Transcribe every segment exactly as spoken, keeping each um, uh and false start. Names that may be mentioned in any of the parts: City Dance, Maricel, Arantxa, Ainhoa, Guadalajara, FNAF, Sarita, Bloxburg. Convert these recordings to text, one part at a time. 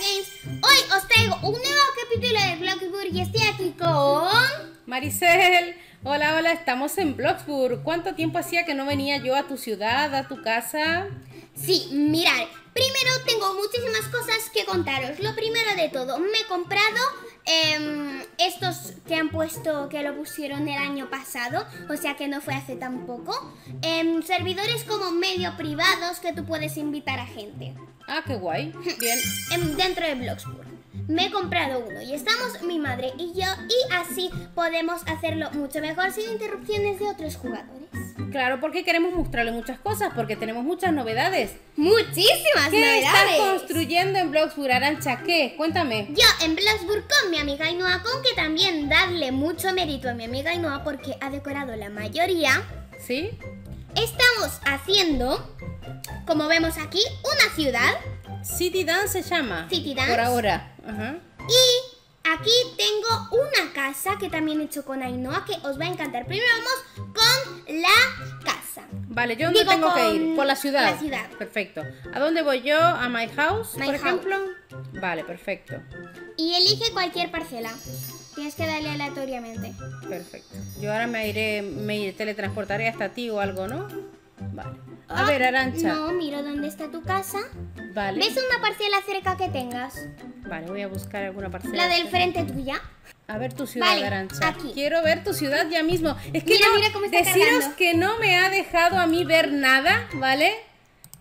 Games. Hoy os traigo un nuevo capítulo de Bloxburg y estoy aquí con... Maricel. Hola, hola, estamos en Bloxburg. ¿Cuánto tiempo hacía que no venía yo a tu ciudad, a tu casa? Sí, mirad, primero tengo muchísimas cosas que contaros. Lo primero de todo, me he comprado eh, estos que han puesto, que lo pusieron el año pasado, o sea que no fue hace tan poco. Eh, servidores como medio privados que tú puedes invitar a gente. Ah, qué guay, bien. Dentro de Bloxburg. Me he comprado uno y estamos mi madre y yo, y así podemos hacerlo mucho mejor sin interrupciones de otros jugadores. Claro, porque queremos mostrarle muchas cosas, porque tenemos muchas novedades. ¡Muchísimas novedades! ¿Qué estás construyendo en Bloxburg, Arantxa? ¿Qué? Cuéntame. Yo en Bloxburg con mi amiga Ainhoa, con que también darle mucho mérito a mi amiga Ainhoa porque ha decorado la mayoría. ¿Sí? Estamos haciendo, como vemos aquí, una ciudad. City Dance se llama. City Dance. Por ahora. Ajá. Y aquí tengo una casa que también he hecho con Ainhoa, que os va a encantar. Primero vamos con la casa. Vale, yo dónde tengo que ir, por la ciudad. La ciudad. Perfecto. ¿A dónde voy yo? A my house, my por house. ejemplo. Vale, perfecto. Y elige cualquier parcela. Tienes que darle aleatoriamente. Perfecto. Yo ahora me iré, me iré, teletransportaré hasta ti o algo, ¿no? Vale. A oh, ver, Arantxa. No, miro dónde está tu casa. Vale. ¿Ves una parcela cerca que tengas? Vale, voy a buscar alguna parcela. La del frente tuya. A ver tu ciudad, vale, Arantxa. Aquí. Quiero ver tu ciudad ya mismo. Es que mira, no, mira cómo está deciros cargando. Que no me ha dejado a mí ver nada, ¿vale?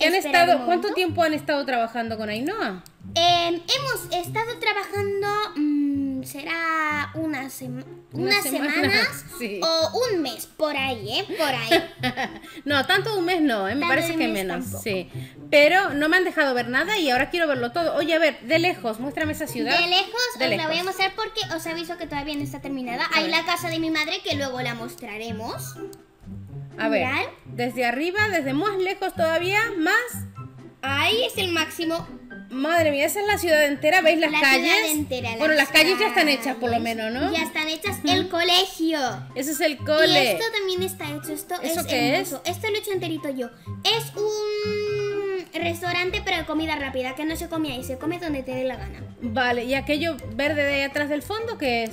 Han estado, ¿cuánto tiempo han estado trabajando con Ainhoa? Eh, hemos estado trabajando... Mmm, será una sema, una unas semana, semanas sí. O un mes, por ahí, ¿eh? Por ahí. No, tanto un mes no, ¿eh? Me parece que menos. Tampoco. Sí. Pero no me han dejado ver nada y ahora quiero verlo todo. Oye, a ver, de lejos, muéstrame esa ciudad. De lejos de os lejos. La voy a mostrar porque os aviso que todavía no está terminada. A Hay ver. La casa de mi madre que luego la mostraremos. A ver, Mirad. Desde arriba, desde más lejos todavía, más... Ahí es el máximo. Madre mía, esa es la ciudad entera, ¿veis las la calles? Ciudad entera, bueno, las calles ya están hechas por lo menos, ¿no? Ya están hechas. El colegio. Eso es el cole. Y esto también está hecho, esto ¿Eso es qué hermoso. Es? Esto lo he hecho enterito yo. Es un restaurante pero de comida rápida, que no se come ahí, se come donde te dé la gana. Vale, ¿y aquello verde de ahí atrás del fondo qué es?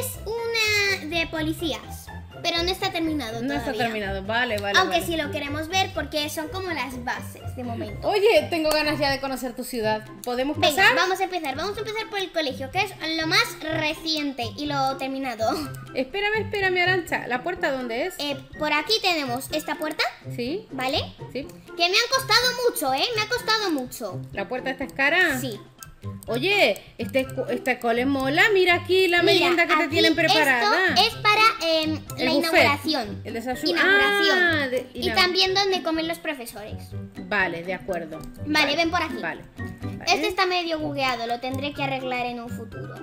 Es una de policías. Pero no está terminado todavía. No está terminado, vale, vale. Aunque vale. Sí lo queremos ver porque son como las bases de momento. Oye, tengo ganas ya de conocer tu ciudad. ¿Podemos pasar? Venga, vamos a empezar. Vamos a empezar por el colegio, que es lo más reciente y lo terminado. Espérame, espérame, Arantxa. ¿La puerta dónde es? Eh, por aquí tenemos esta puerta. Sí. ¿Vale? Sí. Que me han costado mucho, ¿eh? Me ha costado mucho. ¿La puerta esta es cara? Sí. Oye, este, este cole mola. Mira aquí la merienda que te tienen preparada. Esto es para eh, la inauguración. El desayuno. Inauguración. Ah, de, y la... también donde comen los profesores. Vale, de acuerdo. Vale, vale. Ven por aquí. Vale, vale. Este está medio bugueado, lo tendré que arreglar en un futuro.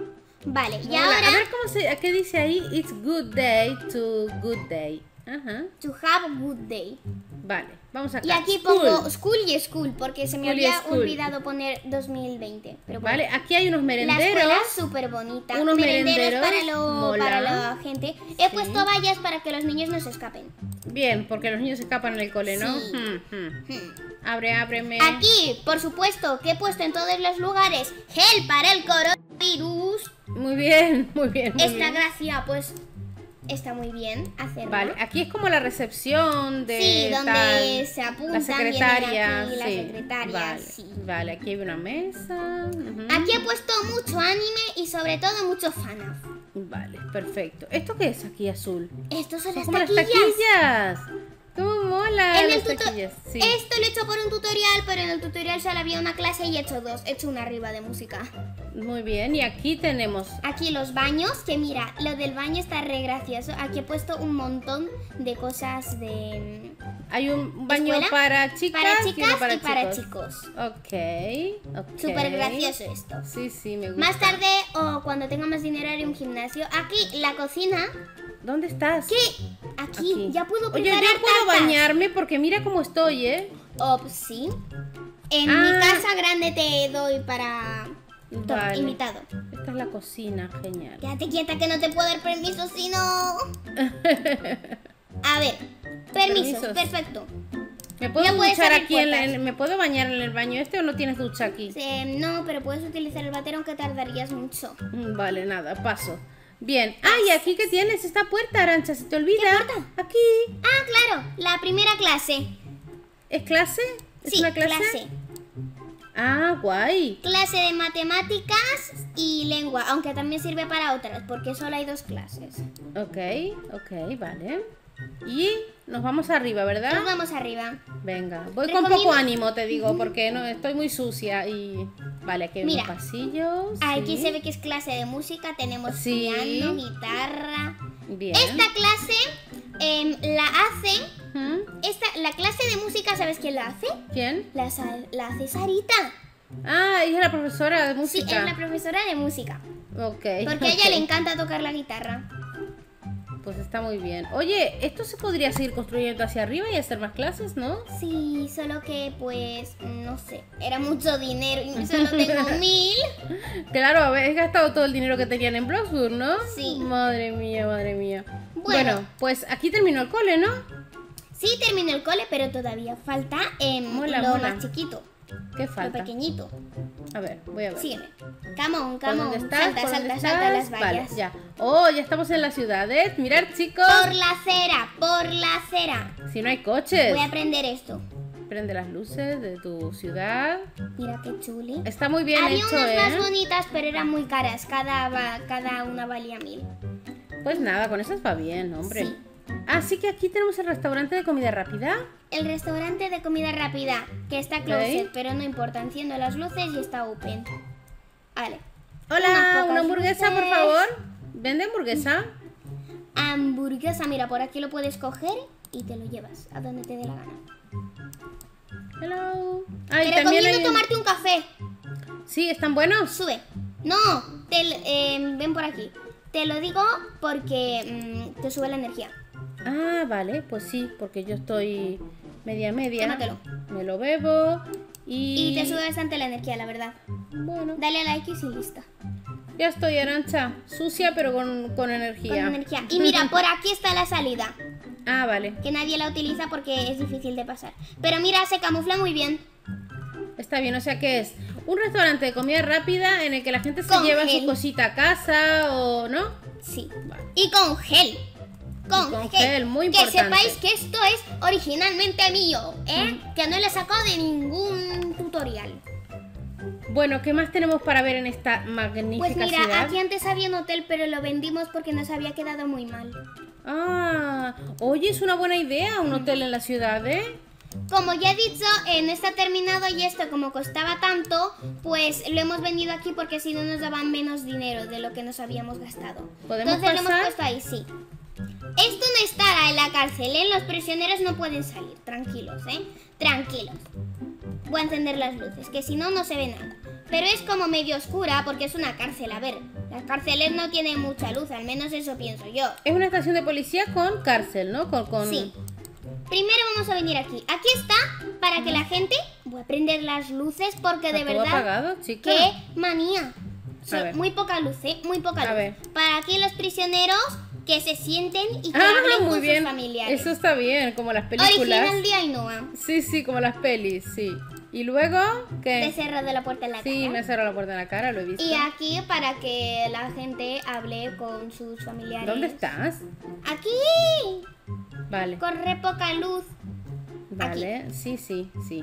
Vale, y mola. Ahora. A ver cómo se, qué dice ahí. It's good day to good day. Ajá. To have a good day. Vale, vamos acá. Y aquí school. Pongo school y school porque se me school había olvidado poner dos mil veinte. Pero bueno. Vale, aquí hay unos merenderos. La escuela es súper bonita. Unos merenderos, merenderos para, lo, para la gente. He sí. puesto vallas para que los niños no se escapen. Bien, porque los niños escapan en el cole, ¿no? Sí. Hmm, hmm. Hmm. Abre, ábreme. Aquí, por supuesto, que he puesto en todos los lugares gel para el coronavirus. Muy bien, muy bien. Muy Esta bien. gracia, pues... Está muy bien hacerlo. Vale, aquí es como la recepción de sí, donde tal, se apuntan la secretaria, aquí, sí. la secretaria vale, sí. vale, aquí hay una mesa. Uh-huh. Aquí he puesto mucho anime y sobre todo mucho FNAF. Vale, perfecto. ¿Esto qué es aquí azul? Estos son, son las, como taquillas. las taquillas. ¡Cómo mola! En las taquillas, sí. Esto lo he hecho por un tutorial, pero en el tutorial solo había una clase y he hecho dos. He hecho una arriba de música. Muy bien, y aquí tenemos... Aquí los baños, que mira, lo del baño está re gracioso. Aquí he puesto un montón de cosas de... Hay un baño escuela, para chicas, para chicas y, para, y chicos. para chicos. Ok, ok. Súper gracioso esto. Sí, sí, me gusta. Más tarde, o cuando tenga más dinero, haré un gimnasio. Aquí, la cocina. ¿Dónde estás? ¿Qué? Aquí, Aquí. ya puedo preparar. Oye, yo puedo tartas. bañarme porque mira cómo estoy, ¿eh? Oh, sí. En ah. mi casa grande te doy para... Vale. Invitado. Esta es la cocina, genial. Quédate quieta que no te puedo dar permiso si no. A ver, permisos, permisos. perfecto. ¿Me puedo duchar aquí en la, en, ¿Me puedo bañar en el baño este o no tienes ducha aquí? Sí, no, pero puedes utilizar el váter aunque tardarías mucho. Vale, nada, paso. Bien. Ah, y aquí que tienes esta puerta, Arantxa, ¿se te olvida? ¿Qué puerta? Aquí. Ah, claro, la primera clase. ¿Es clase? ¿Es sí, una clase? clase. Ah, guay. Clase de matemáticas y lengua, aunque también sirve para otras, porque solo hay dos clases. Ok, ok, vale. Y nos vamos arriba, ¿verdad? Nos vamos arriba. Venga, voy Recomiendo... con poco ánimo, te digo, porque no estoy muy sucia y... Vale, aquí hay Mira, unos pasillos. Aquí sí. se ve que es clase de música, tenemos sí. piano, guitarra. Bien. Esta clase eh, la hace... ¿Mm? Esta, la clase de música, ¿sabes quién la hace? ¿Quién? La, la hace Sarita. Ah, ella es la profesora de música. Sí, es la profesora de música. Ok. Porque okay. a ella le encanta tocar la guitarra. Pues está muy bien. Oye, esto se podría seguir construyendo hacia arriba y hacer más clases, ¿no? Sí, solo que pues, no sé, era mucho dinero y solo tengo mil. Claro, habéis gastado todo el dinero que tenían en Bloxburg, ¿no? Sí. Madre mía, madre mía. Bueno, bueno pues aquí terminó el cole, ¿no? Sí, terminó el cole, pero todavía falta eh, mola, lo mola. más chiquito. ¿Qué falta? Lo pequeñito. A ver, voy a ver. Sígueme. Come on, come on. Estás, salta, salta, estás? salta las vallas. Vale, ya. Oh, ya estamos en las ciudades. Mirad, chicos. Por la acera, por la acera. Si no hay coches. Voy a prender esto. Prende las luces de tu ciudad. Mira qué chuli. Está muy bien Había hecho, Había unas ¿eh? más bonitas, pero eran muy caras. Cada, cada una valía mil. Pues nada, con esas va bien, hombre. Sí. Así que aquí tenemos el restaurante de comida rápida. El restaurante de comida rápida, que está closet, ¿Eh? pero no importa. Enciendo las luces y está open. Vale. Hola, una hamburguesa, luces. por favor. ¿Vende hamburguesa? Hamburguesa, mira, por aquí lo puedes coger y te lo llevas a donde te dé la gana. Hello. Ay, pero recomiendo hay... tomarte un café. Sí, ¿están buenos? Sube. No, te, eh, ven por aquí. Te lo digo porque mm, te sube la energía. Ah, vale, pues sí, porque yo estoy media media. Tómatelo. Me lo bebo y... y te sube bastante la energía, la verdad. Bueno. Dale a la X y lista. Ya estoy, Arantxa. Sucia, pero con, con energía. Con energía. Y mira, por aquí está la salida. Ah, vale. Que nadie la utiliza porque es difícil de pasar. Pero mira, se camufla muy bien. Está bien, o sea que es un restaurante de comida rápida en el que la gente se con lleva gel. su cosita a casa o... ¿no? Sí. Vale. Y con gel. Con, con gel, gel muy importante. Que sepáis que esto es originalmente mío, ¿eh? Mm. Que no le he sacado de ningún tutorial. Bueno, ¿qué más tenemos para ver en esta magnífica ciudad? Pues mira, ciudad? aquí antes había un hotel, pero lo vendimos porque nos había quedado muy mal. Ah, oye, es una buena idea un mm. hotel en la ciudad, ¿eh? Como ya he dicho, eh, no está terminado y esto como costaba tanto, pues lo hemos vendido aquí porque si no nos daban menos dinero de lo que nos habíamos gastado. ¿Podemos Entonces pasar? lo hemos puesto ahí, sí. Esto no estará en la cárcel, ¿eh? Los prisioneros no pueden salir, tranquilos, ¿eh? Tranquilos. Voy a encender las luces, que si no, no se ve nada. Pero es como medio oscura porque es una cárcel, a ver. Las cárceles no tienen mucha luz, al menos eso pienso yo. Es una estación de policía con cárcel, ¿no? Con, con... Sí. Primero vamos a venir aquí. Aquí está, para que la gente... Voy a prender las luces porque de verdad... apagado, chica? ¡Qué manía! O sea, muy poca luz, ¿eh? Muy poca luz. A ver. Para aquí los prisioneros... que se sienten y que ah, hablen muy con bien. sus familiares. Eso está bien, como las películas. Original de Ainhoa. Sí, sí, como las pelis, sí. Y luego, ¿qué? Te cerró de la puerta en la sí, cara. Sí, me cerró la puerta en la cara, lo he visto. Y aquí para que la gente hable con sus familiares. ¿Dónde estás? ¡Aquí! Vale. Corre poca luz. Vale, aquí. sí, sí, sí.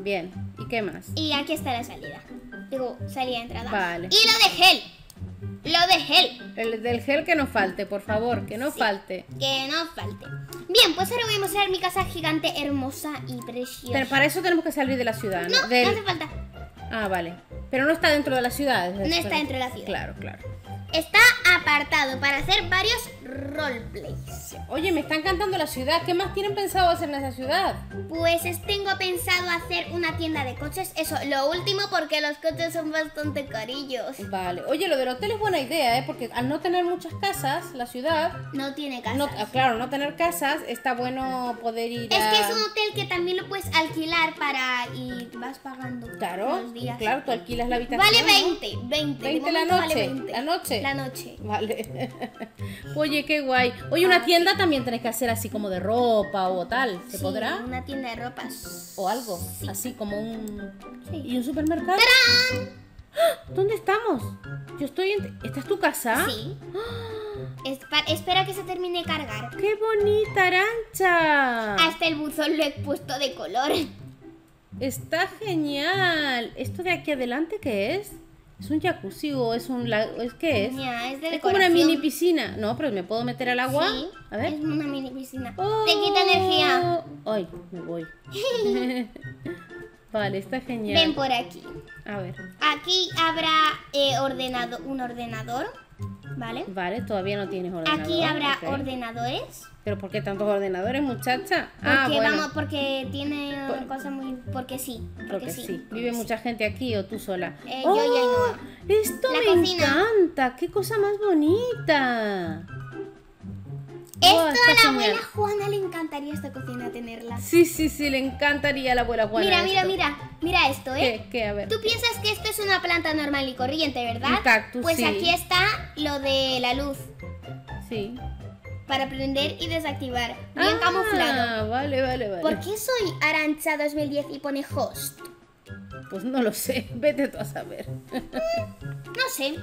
Bien, ¿y qué más? Y aquí está la salida. Digo, salida, entrada. Vale. Y lo de gel. Lo de gel. El del gel que no falte, por favor, que no sí, falte. Que no falte. Bien, pues ahora voy a mostrar mi casa gigante, hermosa y preciosa. Pero para eso tenemos que salir de la ciudad, ¿no? No, del... no hace falta. Ah, vale. Pero no está dentro de la ciudad. No está pero... dentro de la ciudad. Claro, claro. Está apartado para hacer varios roleplays. Oye, me está encantando la ciudad. ¿Qué más tienen pensado hacer en esa ciudad? Pues tengo pensado hacer una tienda de coches. Eso, lo último porque los coches son bastante carillos. Vale. Oye, lo del hotel es buena idea, ¿eh? Porque al no tener muchas casas, la ciudad... No tiene casas. No, claro, no tener casas, está bueno poder ir a... Es que es un hotel que también lo puedes alquilar para... Y vas pagando claro, los días. Claro, tú alquilas la habitación. Vale veinte, veinte. veinte la noche, vale veinte. La noche. La noche. Vale. Oye, Oye, qué guay. Oye, una tienda también tenés que hacer así como de ropa o tal. ¿Se sí, podrá? Una tienda de ropa. O algo, sí. Así como un... Sí. ¿Y un supermercado? ¡Tarán! ¿Dónde estamos? Yo estoy en... ¿Esta es tu casa? Sí. Espa espera que se termine de cargar. ¡Qué bonita, Arantxa! Hasta el buzón lo he puesto de color. Está genial. ¿Esto de aquí adelante qué es? ¿Es un jacuzzi o es un lago? ¿Es qué es? Ya, es de decoración. Es como una mini piscina. No, pero me puedo meter al agua. Sí, a ver. Es una mini piscina. Oh. Te quita energía. Ay, me voy. Vale, está genial. Ven por aquí. A ver. Aquí habrá eh, ordenado, un ordenador. Vale. Vale, todavía no tienes ordenador. Aquí habrá okay. ordenadores. ¿Pero por qué tantos ordenadores, muchacha? Porque ah, bueno. vamos, porque tiene por... cosas muy... Porque sí. Porque, porque sí. sí. ¿Vive porque mucha sí. gente aquí o tú sola? Eh, oh, yo y Ainhoa. Esto la me cocina. encanta. ¡Qué cosa más bonita! Esto oh, a la genial. abuela Juana le encantaría esta cocina tenerla. Sí, sí, sí, le encantaría a la abuela Juana. Mira, mira, esto. mira, mira esto, ¿eh? ¿Qué? ¿Qué? A ver. Tú piensas que esto es una planta normal y corriente, ¿verdad? Un cactus, pues sí. Aquí está lo de la luz. Sí. Para prender y desactivar. Bien ah, camuflado. Vale, vale, vale. ¿Por qué soy Arantxa dos mil diez y pone host? Pues no lo sé, vete tú a saber. No sé.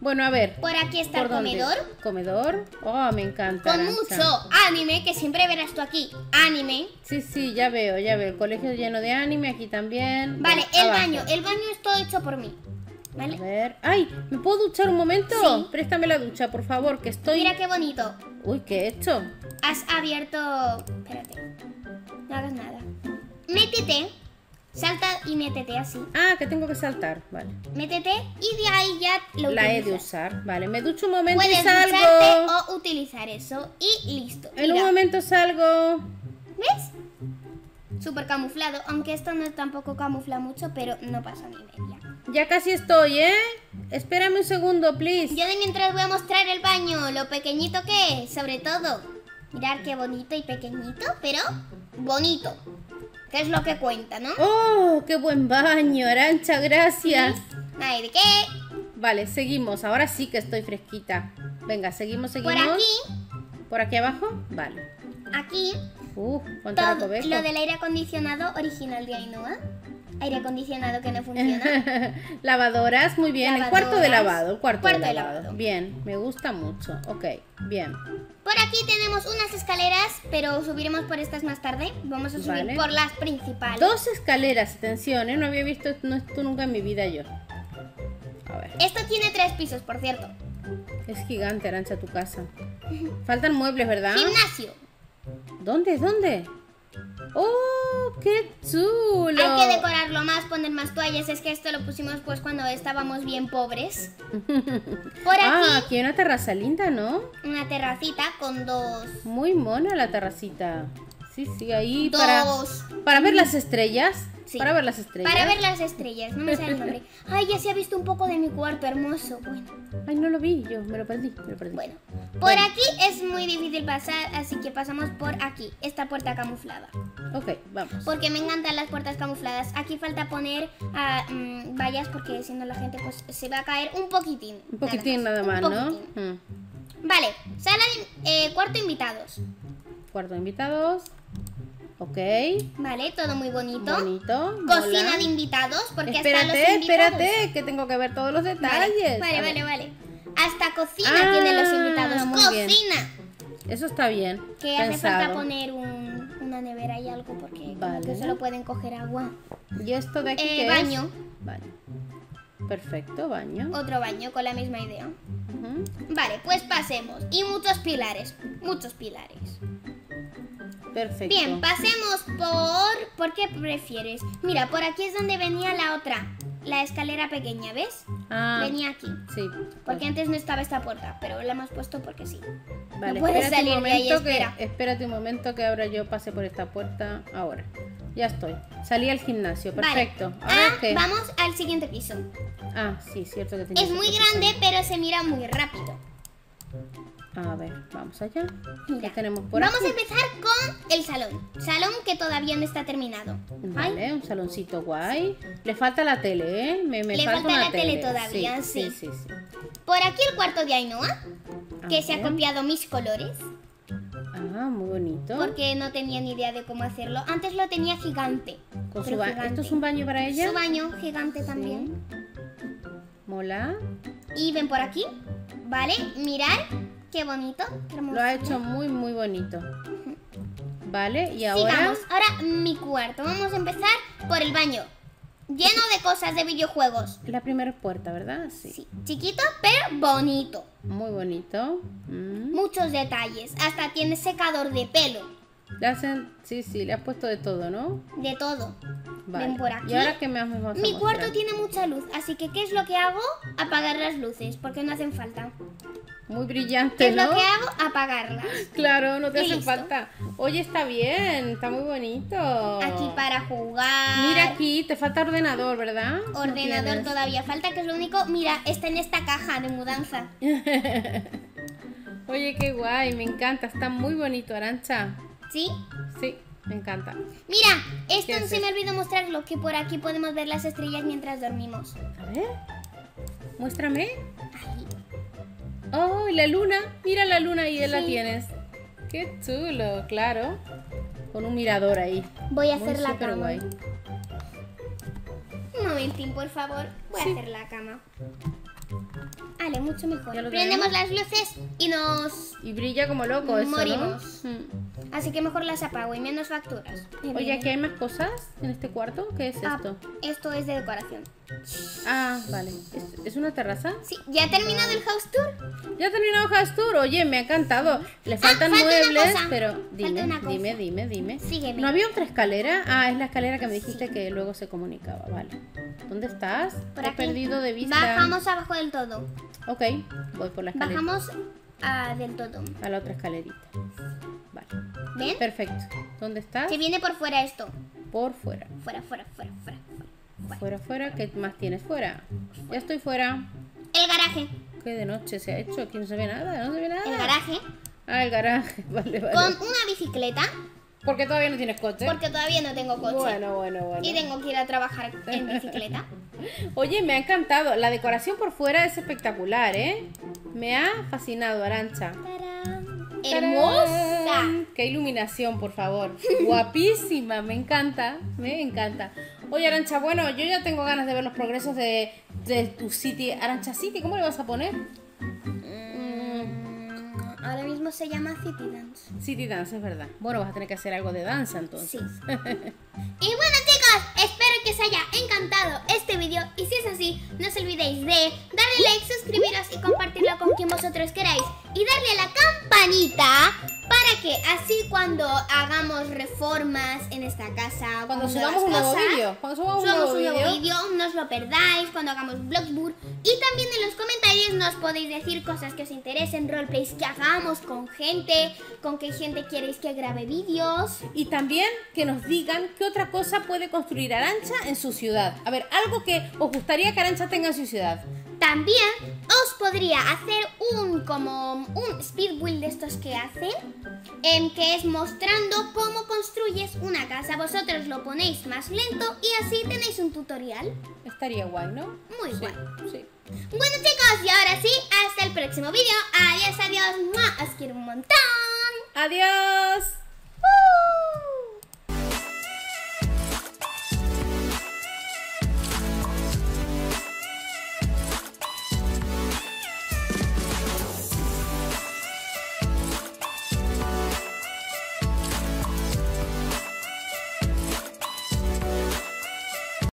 Bueno, a ver. Por aquí está el comedor. Comedor. Oh, me encanta. Con Arantxa. mucho anime, que siempre verás tú aquí. Anime. Sí, sí, ya veo, ya veo. El colegio lleno de anime, aquí también. Vale, bueno, el abajo. baño. El baño es todo hecho por mí. ¿Vale? A ver. ¡Ay! ¿Me puedo duchar un momento? Sí. Préstame la ducha, por favor, que estoy... Mira qué bonito. Uy, ¿qué he hecho? Has abierto... Espérate. No hagas nada. Métete. Salta y métete así. Ah, que tengo que saltar, vale. Métete y de ahí ya lo La utilizas. he de usar, vale. Me ducho un momento Puedes y salgo. Puedes o utilizar eso y listo. En Mira. un momento salgo. ¿Ves? Súper camuflado, aunque esto no tampoco camufla mucho, pero no pasa ni media. Ya casi estoy, ¿eh? Espérame un segundo, please. Yo de mientras voy a mostrar el baño, lo pequeñito que es, sobre todo. Mirad qué bonito y pequeñito, pero bonito. Que es lo que cuenta, ¿no? ¡Oh, qué buen baño, Arantxa! Gracias. Ay, ¿de qué? Vale, seguimos. Ahora sí que estoy fresquita. Venga, seguimos, seguimos. Por aquí. ¿Por aquí abajo? Vale. Aquí. Uh, cuánto recoveco. Lo del aire acondicionado original de Ainhoa. Aire acondicionado que no funciona. Lavadoras, muy bien. Lavadoras. El cuarto de lavado. El cuarto, cuarto de, lavado. de lavado. Bien, me gusta mucho. Ok, bien. Por aquí tenemos unas escaleras, pero subiremos por estas más tarde. Vamos a subir vale. por las principales. Dos escaleras, atención, ¿eh? No había visto esto nunca en mi vida yo. A ver. Esto tiene tres pisos, por cierto. Es gigante, Arantxa, tu casa. Faltan muebles, ¿verdad? Gimnasio. ¿Dónde? ¿Dónde? ¡Oh, qué chulo! Hay que decorarlo más, poner más toallas. Es que esto lo pusimos pues cuando estábamos bien pobres. Por aquí... Ah, aquí hay una terraza linda, ¿no? Una terracita con dos... Muy mona la terracita. Sí, sí, ahí dos. para... Para ver las estrellas. Sí. Para ver las estrellas. Para ver las estrellas, no me sale el nombre. Ay, ya se ha visto un poco de mi cuarto, hermoso. Bueno. Ay, no lo vi yo, me lo perdí, me lo perdí. Bueno, por bueno. aquí es muy difícil pasar, así que pasamos por aquí, esta puerta camuflada. Ok, vamos. Porque me encantan las puertas camufladas. Aquí falta poner uh, um, vallas porque si no la gente pues se va a caer un poquitín. Un poquitín nada más, nada más ¿no? Poquitín. Hmm. Vale, sala de, eh, cuarto invitados. Cuarto invitados. Ok. Vale, todo muy bonito. Bonito. Cocina mola. de invitados, porque espérate, hasta los invitados. Espérate, que tengo que ver todos los detalles. Vale, vale, vale, vale. Hasta cocina ah, tienen los invitados. Muy cocina. Bien. Eso está bien. Que hace falta poner un, una nevera y algo porque vale. que solo pueden coger agua. Y esto de aquí eh, ¿qué baño. Es? Vale. Perfecto, baño. Otro baño con la misma idea. Uh-huh. Vale, pues pasemos. Y muchos pilares, muchos pilares. Perfecto. Bien, pasemos por... ¿Por qué prefieres? Mira, por aquí es donde venía la otra. La escalera pequeña, ¿ves? Ah, venía aquí. Sí. Porque vale. antes no estaba esta puerta, pero la hemos puesto porque sí. Vale, no puedes salir de ahí, espera. Que, espérate un momento que ahora yo pase por esta puerta. Ahora. Ya estoy. Salí al gimnasio, perfecto. Vale. Ahora ah, ¿qué? Vamos al siguiente piso. Ah, sí, cierto que tenía Es que muy pasar. grande, pero se mira muy rápido. A ver, vamos allá. Mira, tenemos por vamos aquí? a empezar con el salón. Salón que todavía no está terminado. Vale, Ay. un saloncito guay. Sí. Le falta la tele, ¿eh? Me, me Le falta, falta una la tele, tele todavía, sí, sí. Sí, sí, sí. Por aquí el cuarto de Ainhoa. que se ha copiado mis colores. Ah, muy bonito. Porque no tenía ni idea de cómo hacerlo. Antes lo tenía gigante. Con su ba gigante. ¿Esto es un baño para ella? Su baño gigante también. Sí. Mola. Y ven por aquí. Vale, mirad. Qué bonito. Qué hermoso. Lo ha hecho muy, muy bonito. Vale, y ahora... Sigamos. Ahora mi cuarto. Vamos a empezar por el baño. Lleno de cosas de videojuegos. La primera puerta, ¿verdad? Sí. Sí. Chiquito, pero bonito. Muy bonito. Mm. Muchos detalles. Hasta tiene secador de pelo. Le hacen... Sí, sí, le has puesto de todo, ¿no? De todo. Vale. Ven por aquí. ¿Y ahora qué me vas a mostrar? Mi cuarto tiene mucha luz. Así que, ¿qué es lo que hago? Apagar las luces, porque no hacen falta. Muy brillante, ¿Qué es ¿no? lo que hago? Apagarlas. Claro, no te hacen falta. Oye, está bien, está muy bonito. Aquí para jugar. Mira aquí, te falta ordenador, ¿verdad? Ordenador no todavía falta, que es lo único. Mira, está en esta caja de mudanza. Oye, qué guay, me encanta. Está muy bonito, Arantxa. ¿Sí? Sí, me encanta. Mira, esto no se me olvidó mostrarlo, que por aquí podemos ver las estrellas mientras dormimos. A ver, muéstrame. Ahí. ¡Oh, y la luna! Mira la luna ahí, sí. La tienes. ¡Qué chulo! Claro. Con un mirador ahí. Voy a Muy hacer la cama. Guay. Un momentín, por favor. Voy sí. a hacer la cama. Vale, mucho mejor. Prendemos las luces y nos... Y brilla como loco eso, morimos. ¿No? Mm. Así que mejor las apago y menos facturas. Oye, ¿aquí hay más cosas en este cuarto? ¿Qué es ah, esto? Esto es de decoración. Ah, vale. ¿Es, ¿Es una terraza? Sí. ¿Ya ha terminado el house tour? Ya ha terminado el house tour. Oye, me ha encantado. Le faltan ah, falta muebles, pero... Dime, dime, dime, dime. Sígueme. ¿No había otra escalera? Ah, es la escalera que me dijiste sí. que luego se comunicaba. Vale. ¿Dónde estás? Por He aquí. perdido de vista. Bajamos abajo del todo. Ok, voy por la escalera. Bajamos a, del todo. A la otra escalerita. Vale. ¿Ven? Perfecto. ¿Dónde estás? Se viene por fuera esto. Por fuera. Fuera, fuera, fuera, fuera. Fuera, fuera. fuera. ¿Qué más tienes fuera? fuera? Ya estoy fuera. El garaje. ¿Qué de noche se ha hecho? Aquí no se ve nada, no se ve nada. El garaje. Ah, el garaje. Vale, vale. Con una bicicleta. Porque todavía no tienes coche. Porque todavía no tengo coche. Bueno, bueno, bueno. Y tengo que ir a trabajar en bicicleta. Oye, me ha encantado. La decoración por fuera es espectacular, ¿eh? Me ha fascinado, Arantxa. ¡Tarán! ¡Hermosa! ¡Qué iluminación, por favor! Guapísima, me encanta, me encanta. Oye, Arantxa, bueno, yo ya tengo ganas de ver los progresos de, de tu City. Arantxa City, ¿cómo le vas a poner? Ahora mismo se llama City Dance. City Dance, es verdad. Bueno, vas a tener que hacer algo de danza entonces. Sí. Y bueno, chicos, espero que os haya encantado este vídeo. Y si es así, no os olvidéis de darle like, suscribiros y compartirlo con quien vosotros queráis. Y darle a la campanita para que así cuando hagamos reformas en esta casa, cuando subamos un nuevo vídeo, cuando subamos un nuevo vídeo, no os lo perdáis, cuando hagamos Bloxburg. Y también en los comentarios nos podéis decir cosas que os interesen, roleplays que hagamos con gente, con qué gente queréis que grabe vídeos. Y también que nos digan qué otra cosa puede construir Arantxa en su ciudad. A ver, algo que os gustaría que Arantxa tenga en su ciudad. También os podría hacer un como un speed build de estos que hacen, eh, que es mostrando cómo construyes una casa. Vosotros lo ponéis más lento y así tenéis un tutorial. Estaría guay, ¿no? Muy sí, guay. Sí. Bueno, chicos, y ahora sí, hasta el próximo vídeo. Adiós, adiós. ¡Mua! Os quiero un montón. Adiós.